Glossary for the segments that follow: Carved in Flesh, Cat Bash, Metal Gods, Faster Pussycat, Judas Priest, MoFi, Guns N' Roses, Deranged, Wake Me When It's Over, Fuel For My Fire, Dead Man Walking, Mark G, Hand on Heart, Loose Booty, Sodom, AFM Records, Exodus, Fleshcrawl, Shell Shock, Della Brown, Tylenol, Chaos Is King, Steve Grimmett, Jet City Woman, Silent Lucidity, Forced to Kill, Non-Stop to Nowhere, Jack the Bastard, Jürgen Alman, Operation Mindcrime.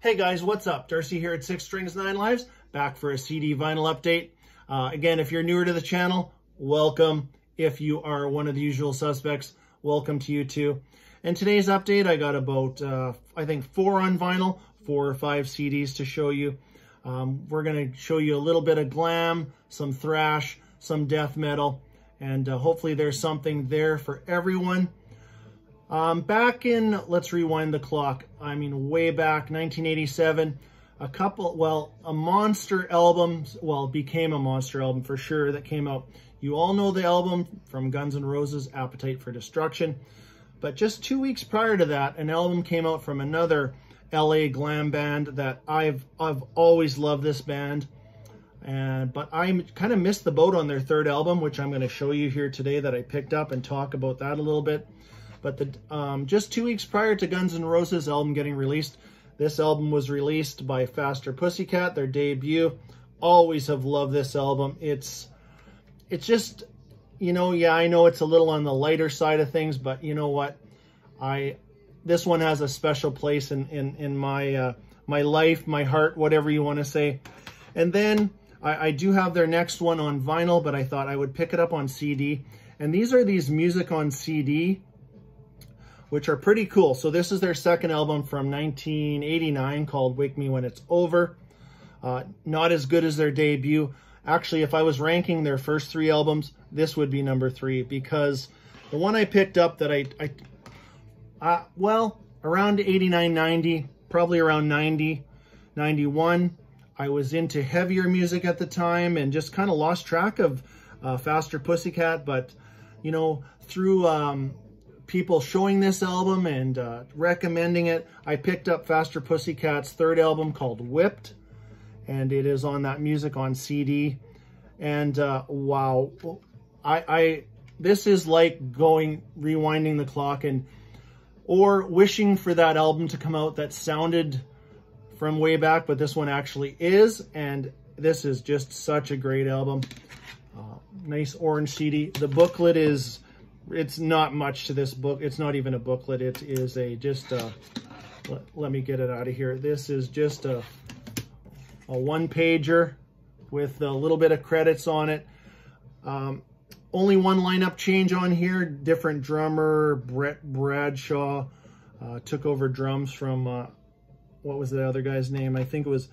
Hey guys, what's up? Darcy here at 6 Strings 9 Lives, back for a CD vinyl update. Again, if you're newer to the channel, welcome. If you are one of the usual suspects, welcome to you too. In today's update, I got about, I think, 4 on vinyl, 4 or 5 CDs to show you. We're going to show you a little bit of glam, some thrash, some death metal, and hopefully there's something there for everyone. Back in, let's rewind the clock, I mean way back, 1987, a monster album, well, it became a monster album for sure that came out. You all know the album from Guns N' Roses, Appetite for Destruction. But just 2 weeks prior to that, an album came out from another LA glam band that I've always loved this band. But I kind of missed the boat on their third album, which I'm going to show you here today that I picked up and talk about that a little bit. But just 2 weeks prior to Guns N' Roses' album getting released, this album was released by Faster Pussycat, their debut. Always have loved this album. It's just, you know, yeah, I know it's a little on the lighter side of things, but you know what? This one has a special place in my life, my heart, whatever you want to say. And then I do have their next one on vinyl, but I thought I would pick it up on CD. And these are these music on CD, which are pretty cool. So this is their second album from 1989 called Wake Me When It's Over. Not as good as their debut. Actually, if I was ranking their first 3 albums, this would be number 3, because the one I picked up that well, around 89, 90, probably around 90, 91, I was into heavier music at the time and just kind of lost track of Faster Pussycat. But, you know, through people showing this album and recommending it, I picked up Faster Pussycat's third album called Whipped, and it is on that music on CD. And wow, this is like rewinding the clock or wishing for that album to come out that sounded from way back, but this one actually is, and this is just such a great album. Nice orange CD. The booklet is, it's not much to this book. It's not even a booklet. It is a let me get it out of here. This is just a one-pager with a little bit of credits on it. Only one lineup change on here. Different drummer, Brett Bradshaw, took over drums from, what was the other guy's name? I think it was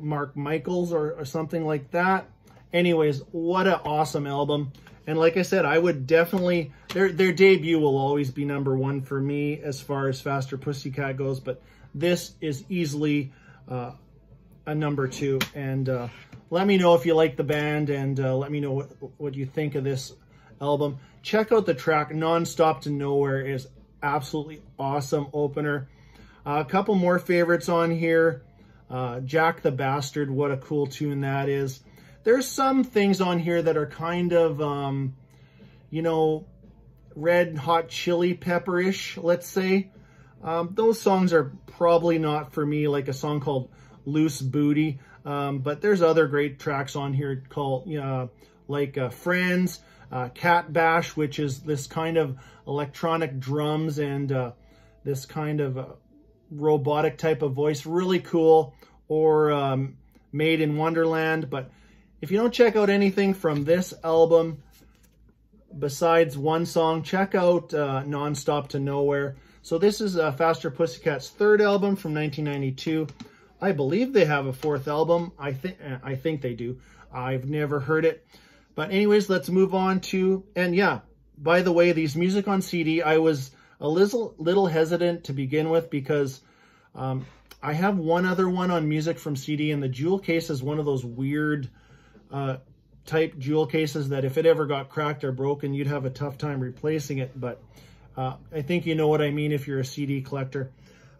Mark Michaels or something like that. Anyways, what an awesome album. And like I said, I would definitely, their debut will always be number 1 for me as far as Faster Pussycat goes, but this is easily a number 2. And let me know if you like the band, and let me know what you think of this album. Check out the track Non-Stop to Nowhere. Is absolutely awesome opener. A couple more favorites on here. Jack the Bastard, what a cool tune that is. There's some things on here that are kind of, you know, Red Hot Chili Pepper-ish, let's say. Those songs are probably not for me, like a song called Loose Booty. But there's other great tracks on here called, Friends, Cat Bash, which is this kind of electronic drums and this kind of robotic type of voice. Really cool. Or Made in Wonderland. But if you don't check out anything from this album, besides one song, check out Non-Stop to Nowhere. So this is Faster Pussycat's third album from 1992. I believe they have a fourth album. I think they do. I've never heard it. But anyways, let's move on to, and yeah, by the way, these music on CD, I was a little hesitant to begin with because I have one other one on music from CD, and the jewel case is one of those weird type jewel cases that if it ever got cracked or broken, you'd have a tough time replacing it. But I think you know what I mean if you're a CD collector.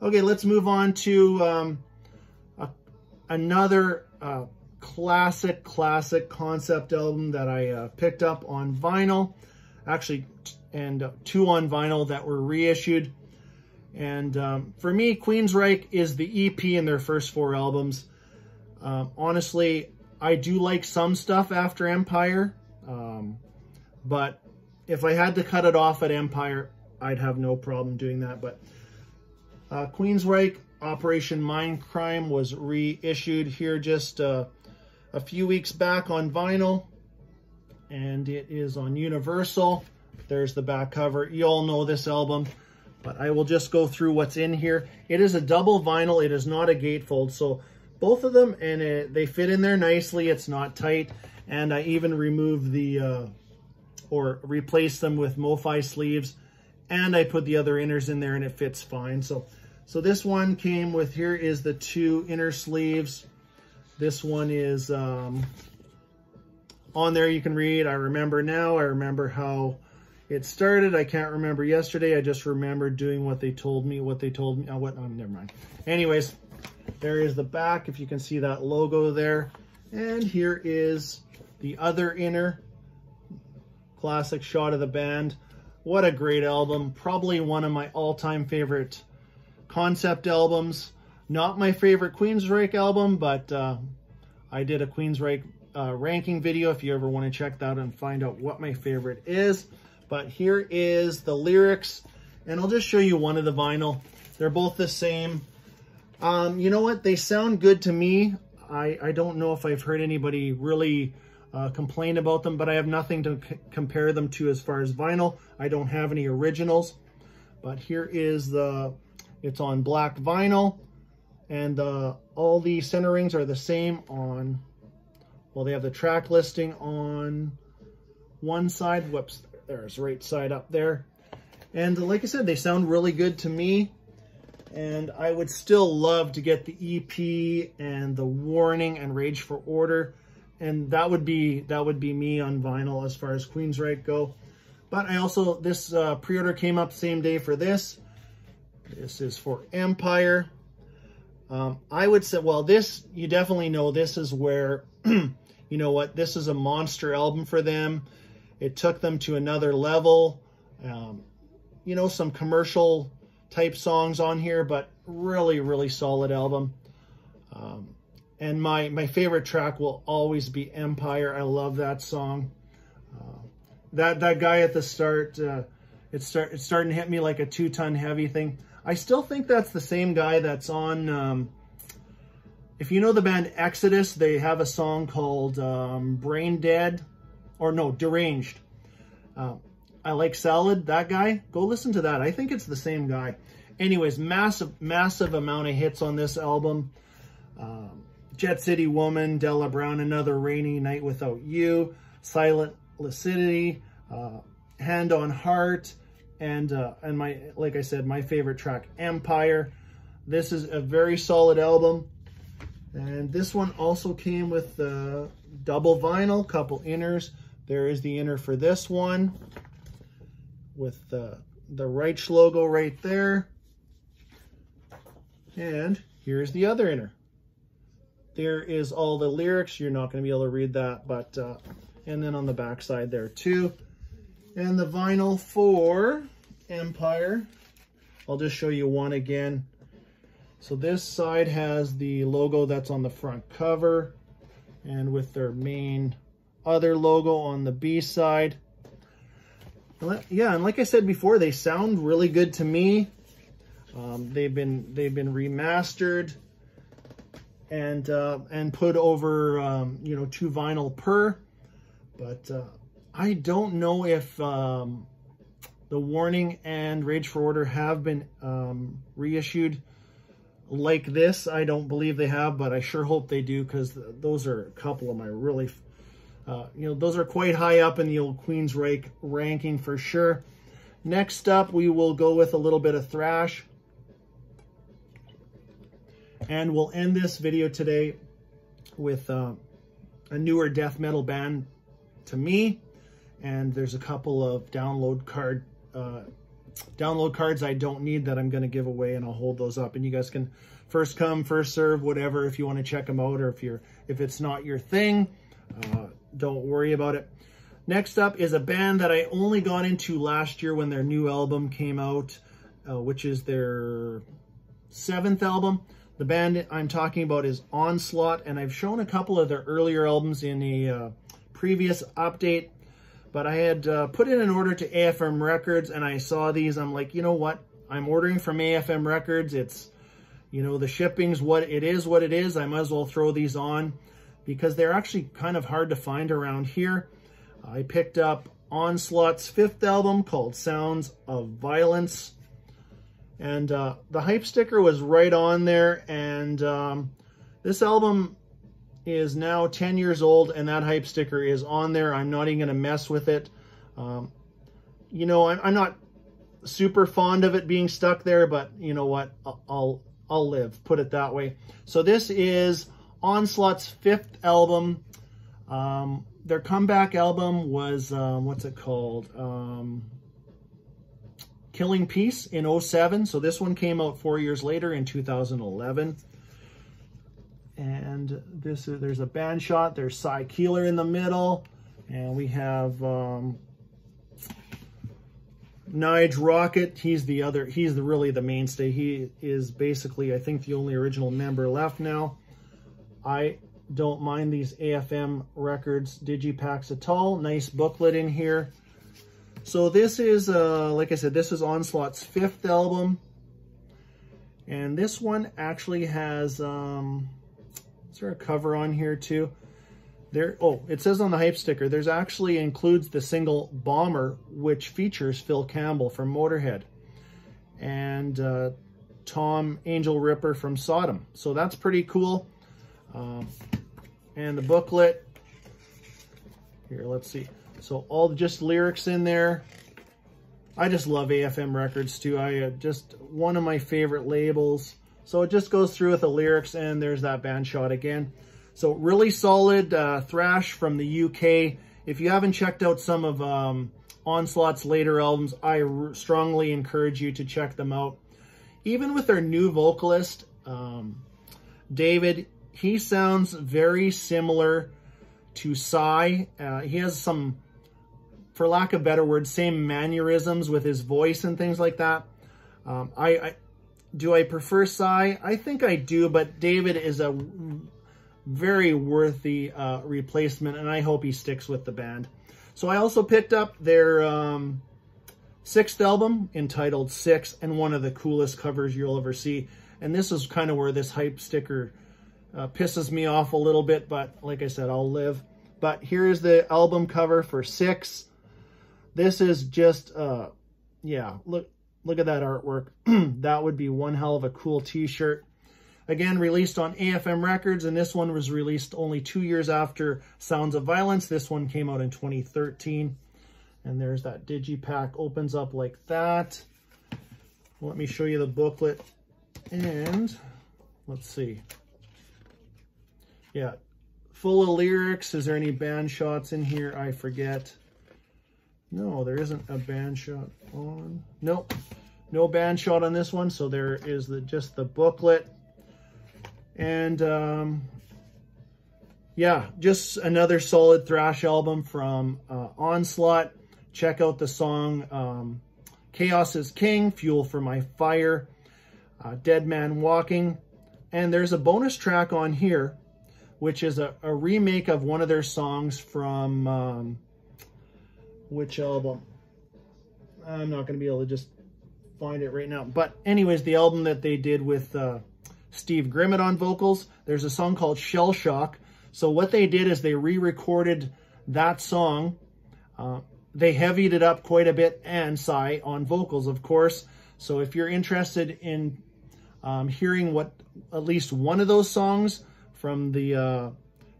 Okay, let's move on to another classic concept album that I picked up on vinyl, actually, and 2 on vinyl that were reissued. And for me, Queensryche is the EP in their first 4 albums. Honestly, I do like some stuff after Empire, but if I had to cut it off at Empire, I'd have no problem doing that. But Queensryche, Operation Mindcrime was reissued here just a few weeks back on vinyl, and it is on Universal. There's the back cover. You all know this album, but I will just go through what's in here. It is a double vinyl. It is not a gatefold, so both of them, and they fit in there nicely. It's not tight, and I even removed the or replaced them with MoFi sleeves, and I put the other inners in there, and it fits fine. So this one came with, here is the two inner sleeves. This one is on there. You can read, I remember now, I remember how it started. I can't remember yesterday. I just remember doing what they told me. Oh, what? Oh, never mind. Anyways, there is the back, if you can see that logo there. And here is the other inner. Classic shot of the band. What a great album. Probably one of my all-time favorite concept albums. Not my favorite Queensryche album, but I did a Queensryche ranking video if you ever want to check that and find out what my favorite is. But here is the lyrics, and I'll just show you one of the vinyl. They're both the same. You know what? They sound good to me. I don't know if I've heard anybody really complain about them, but I have nothing to compare them to as far as vinyl. I don't have any originals, but here is the... It's on black vinyl, and all the center rings are the same on, well, they have the track listing on one side. Whoops, there's right side up there. And like I said, they sound really good to me, and I would still love to get the EP and the Warning and Rage for Order, and that would be me on vinyl as far as Queensryche go. But I also, this pre-order came up same day for this. This is for Empire. I would say, well, this, you definitely know this is where, you know what, this is a monster album for them. It took them to another level. You know, some commercial type songs on here, but really, really solid album. And my favorite track will always be Empire. I love that song. That guy at the start, it's starting to hit me like a 2-ton heavy thing. I still think that's the same guy that's on, if you know the band Exodus, they have a song called Brain Dead, or no, Deranged. I Like Salad, that guy, go listen to that. I think it's the same guy. Anyways, massive, massive amount of hits on this album. Jet City Woman, Della Brown, Another Rainy Night Without You, Silent Lucidity, Hand on Heart, and my, like I said, my favorite track, Empire. This is a very solid album, and this one also came with the double vinyl, couple inners. There is the inner for this one with the Reich logo right there, and here's the other inner. There is all the lyrics. You're not going to be able to read that, but and then on the back side there too. And the vinyl for Empire, I'll just show you one again. So this side has the logo that's on the front cover, and with their main other logo on the B side. Yeah, and like I said before, they sound really good to me. They've been remastered and put over you know, 2 vinyl per, but. I don't know if the Warning and Rage for Order have been reissued like this. I don't believe they have, but I sure hope they do, because those are a couple of my really, you know, those are quite high up in the old Queensryche ranking for sure. Next up, we will go with a little bit of thrash. And we'll end this video today with a newer death metal band to me. And there's a couple of download cards I don't need that I'm going to give away, and I'll hold those up. And you guys can first come, first serve, whatever, if you want to check them out, or if it's not your thing, don't worry about it. Next up is a band that I only got into last year when their new album came out, which is their 7th album. The band I'm talking about is Onslaught, and I've shown a couple of their earlier albums in a previous update. But I had put in an order to AFM Records, and I saw these. I'm like, you know what? I'm ordering from AFM Records. It's, You know, the shipping's what it is. I might as well throw these on because they're actually kind of hard to find around here. I picked up Onslaught's fifth album called Sounds of Violence. And the hype sticker was right on there. And this album is now 10 years old and that hype sticker is on there. I'm not even going to mess with it. You know, I'm not super fond of it being stuck there, but you know what? I'll live, put it that way. So this is Onslaught's fifth album. Their comeback album was, what's it called? Killing Peace in 2007. So this one came out 4 years later in 2011. And this is, there's a band shot. There's Cy Keeler in the middle. And we have Nige Rocket. He's the other, he's really the mainstay. He is basically, I think, the only original member left now. I don't mind these AFM Records digipacks at all. Nice booklet in here. So this is, like I said, this is Onslaught's fifth album. And this one actually has, is there a cover on here too? There, oh, it says on the hype sticker, there's actually includes the single Bomber, which features Phil Campbell from Motorhead and Tom Angel Ripper from Sodom. So that's pretty cool. And the booklet here, let's see. So all just lyrics in there. I just love AFM Records too. I just one of my favorite labels. So it just goes through with the lyrics and there's that band shot again. So really solid thrash from the UK. If you haven't checked out some of Onslaught's later albums, I strongly encourage you to check them out. Even with their new vocalist, David, he sounds very similar to Psy. He has some, for lack of better words, same mannerisms with his voice and things like that. Do I prefer Psy? I think I do, but David is a very worthy replacement, and I hope he sticks with the band. So I also picked up their sixth album entitled Six, and one of the coolest covers you'll ever see. And this is kind of where this hype sticker pisses me off a little bit, but like I said, I'll live. But here is the album cover for Six. This is just, yeah, look at that artwork. That would be one hell of a cool t-shirt. Again, released on AFM Records, and this one was released only 2 years after Sounds of Violence. This one came out in 2013. And there's that digipack, opens up like that. Let me show you the booklet. And let's see. Yeah, full of lyrics. Is there any band shots in here? I forget. No, there isn't a band shot on. Nope, no band shot on this one. So there is just the booklet. And yeah, just another solid thrash album from Onslaught. Check out the song Chaos is King, Fuel for My Fire, Dead Man Walking. And there's a bonus track on here, which is a remake of one of their songs from which album? I'm not going to be able to just find it right now. But anyways, the album that they did with Steve Grimmett on vocals. There's a song called Shell Shock. So what they did is they re-recorded that song. They heavied it up quite a bit, and Psy on vocals, of course. So if you're interested in hearing what at least one of those songs from the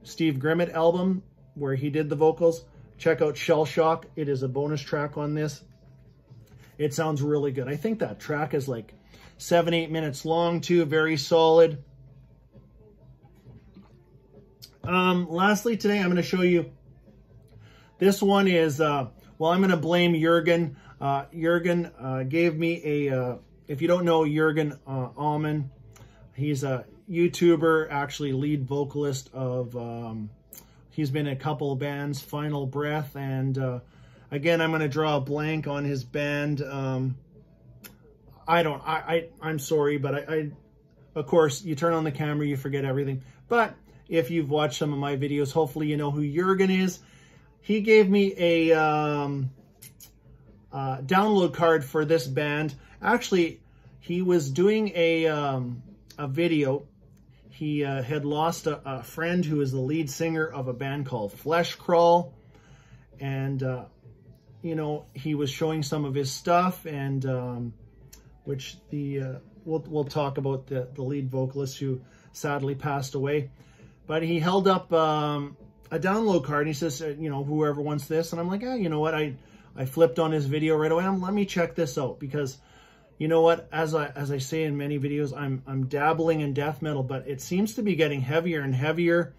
Steve Grimmett album where he did the vocals, check out Shell Shock. It is a bonus track on this. It sounds really good. I think that track is like 7-8 minutes long too. Very solid. Lastly today, I'm going to show you, this one is, well, I'm going to blame Jürgen. Jürgen gave me a, if you don't know Jürgen Alman, he's a YouTuber, actually lead vocalist of, he's been in a couple of bands, Final Breath, and again, I'm going to draw a blank on his band. I'm sorry, but I, of course, you turn on the camera, you forget everything. But if you've watched some of my videos, hopefully you know who Jürgen is. He gave me a download card for this band. Actually, he was doing a video. He had lost a friend who is the lead singer of a band called Fleshcrawl. And, you know, he was showing some of his stuff, and which the we'll talk about the lead vocalist who sadly passed away. But he held up a download card, and he says, you know, whoever wants this. And I'm like, yeah, you know what? I flipped on his video right away. Let me check this out, because you know what? As I say in many videos, I'm dabbling in death metal, but it seems to be getting heavier and heavier.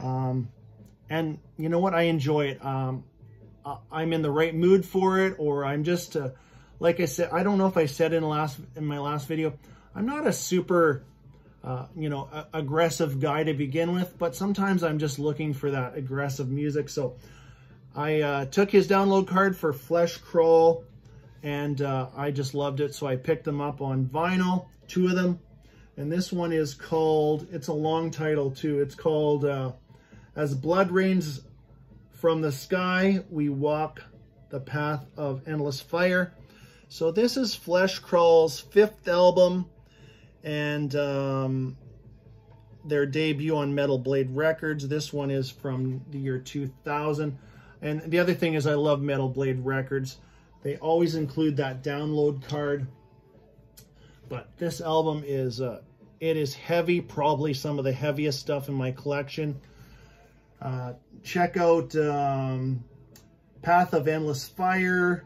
And you know what? I enjoy it. I'm in the right mood for it, or I'm just like I said. I don't know if I said in my last video, I'm not a super you know, aggressive guy to begin with, but sometimes I'm just looking for that aggressive music. So I took his download card for Fleshcrawl, and I just loved it, so I picked them up on vinyl, two of them. And this one is called, it's a long title too, it's called As Blood Rains from the Sky, We Walk the Path of Endless Fire. So this is Fleshcrawl's fifth album, and their debut on Metal Blade Records. This one is from the year 2000. And the other thing is, I love Metal Blade Records. They always include that download card. But this album is, it is heavy, probably some of the heaviest stuff in my collection. Check out Path of Endless Fire.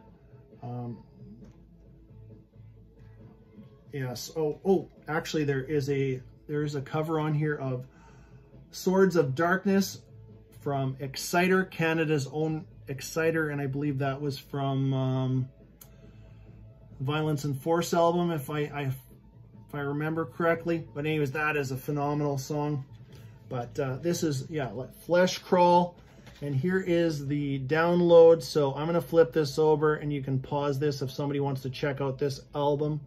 Yes. Oh, actually, there is a cover on here of Swords of Darkness from Exciter, Canada's own Exciter, and I believe that was from Violence and Force album, if I remember correctly. But anyways, that is a phenomenal song. But this is, yeah, Fleshcrawl, and here is the download. So I'm gonna flip this over, and you can pause this if somebody wants to check out this album.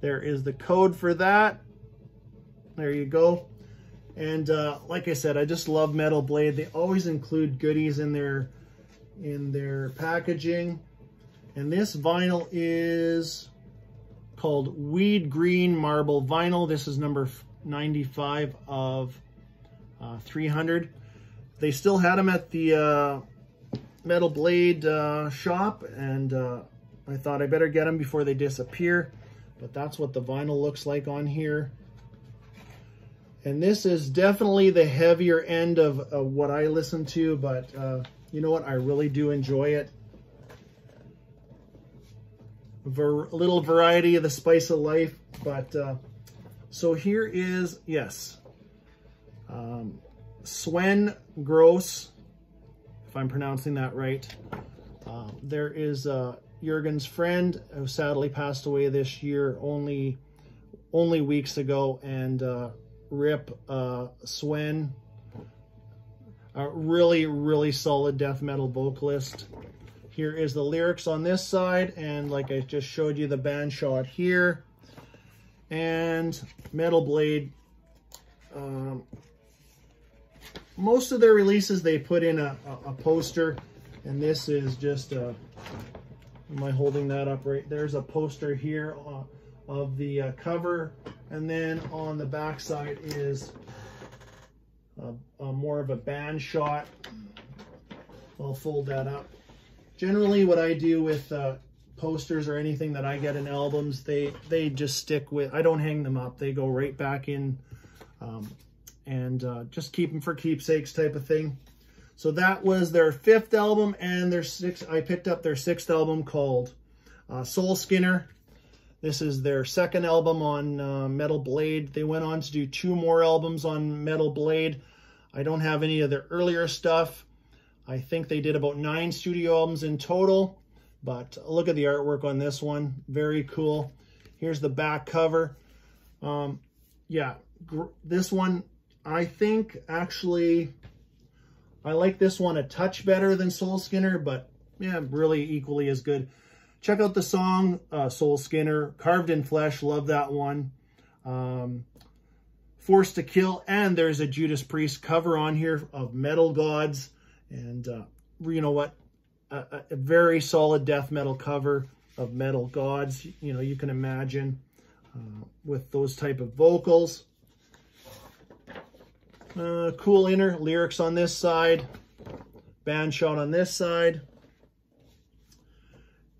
There is the code for that. There you go. And like I said, I just love Metal Blade. They always include goodies in their packaging. And this vinyl is called Weed Green Marble Vinyl. This is number 95 of 300. They still had them at the Metal Blade shop, and I thought I better get them before they disappear. But that's what the vinyl looks like on here. And this is definitely the heavier end of what I listen to, but you know what? I really do enjoy it. A little variety of the spice of life, but so here is, yes, Sven Gross, if I'm pronouncing that right. There is Jürgen's friend who sadly passed away this year, only weeks ago, and RIP Sven, a really solid death metal vocalist. Here is the lyrics on this side, and like I just showed you, the band shot here. And Metal Blade, most of their releases they put in a poster, and this is just a, am I holding that up right? There's a poster here of the cover, and then on the back side is a more of a band shot. I'll fold that up. Generally what I do with posters or anything that I get in albums, they just stick with, I don't hang them up, they go right back in, and just keep them for keepsakes type of thing. So that was their fifth album, and their sixth. I picked up their sixth album called Soul Skinner. This is their second album on Metal Blade. They went on to do two more albums on Metal Blade. I don't have any of their earlier stuff. I think they did about 9 studio albums in total, but look at the artwork on this one. Very cool. Here's the back cover. Yeah, this one, I think actually, I like this one a touch better than Soul Skinner, but yeah, really equally as good. Check out the song, Soul Skinner, Carved in Flesh, love that one. Forced to Kill, and there's a Judas Priest cover on here of Metal Gods. And you know what, a very solid death metal cover of Metal Gods, you know, you can imagine. with those type of vocals. Cool inner lyrics on this side, band shot on this side,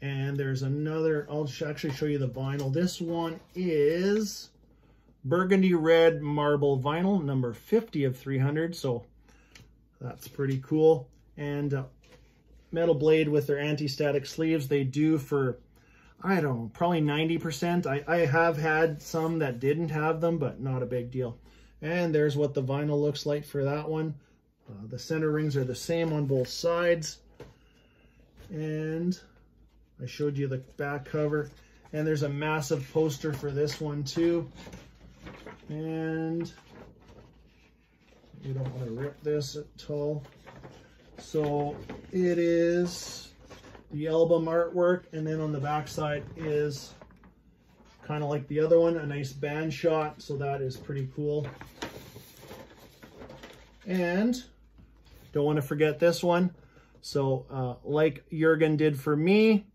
and there's another. I'll actually show you the vinyl. This one is burgundy red marble vinyl, number 50 of 300. So that's pretty cool. And Metal Blade with their anti-static sleeves, they do for, I don't know, probably 90%. I have had some that didn't have them, but not a big deal. And there's what the vinyl looks like for that one. The center rings are the same on both sides. And I showed you the back cover. And there's a massive poster for this one too. And you don't want to rip this at all. So it is the album artwork, and then on the back side is kind of like the other one, a nice band shot. So that is pretty cool. And don't want to forget this one. So like Jürgen did for me,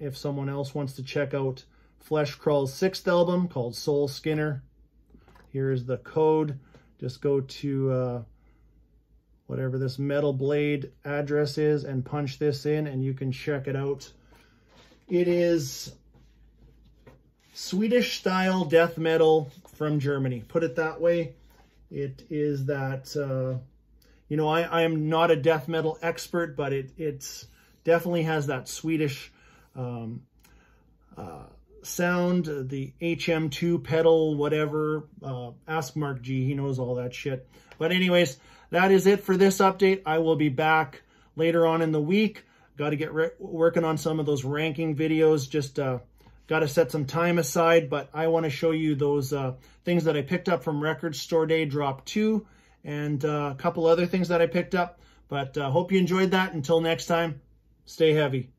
if someone else wants to check out Fleshcrawl's 6th album called Soul Skinner, here's the code. Just go to whatever this Metal Blade address is and punch this in, and you can check it out. It is Swedish style death metal from Germany, put it that way. It is that, you know, I am not a death metal expert, but it's definitely has that Swedish sound, the HM2 pedal, whatever. Ask Mark G, he knows all that shit. But anyways, that is it for this update. I will be back later on in the week. Got to get working on some of those ranking videos. Just got to set some time aside, but I want to show you those things that I picked up from Record Store Day Drop 2 and a couple other things that I picked up. But hope you enjoyed that. Until next time, stay heavy.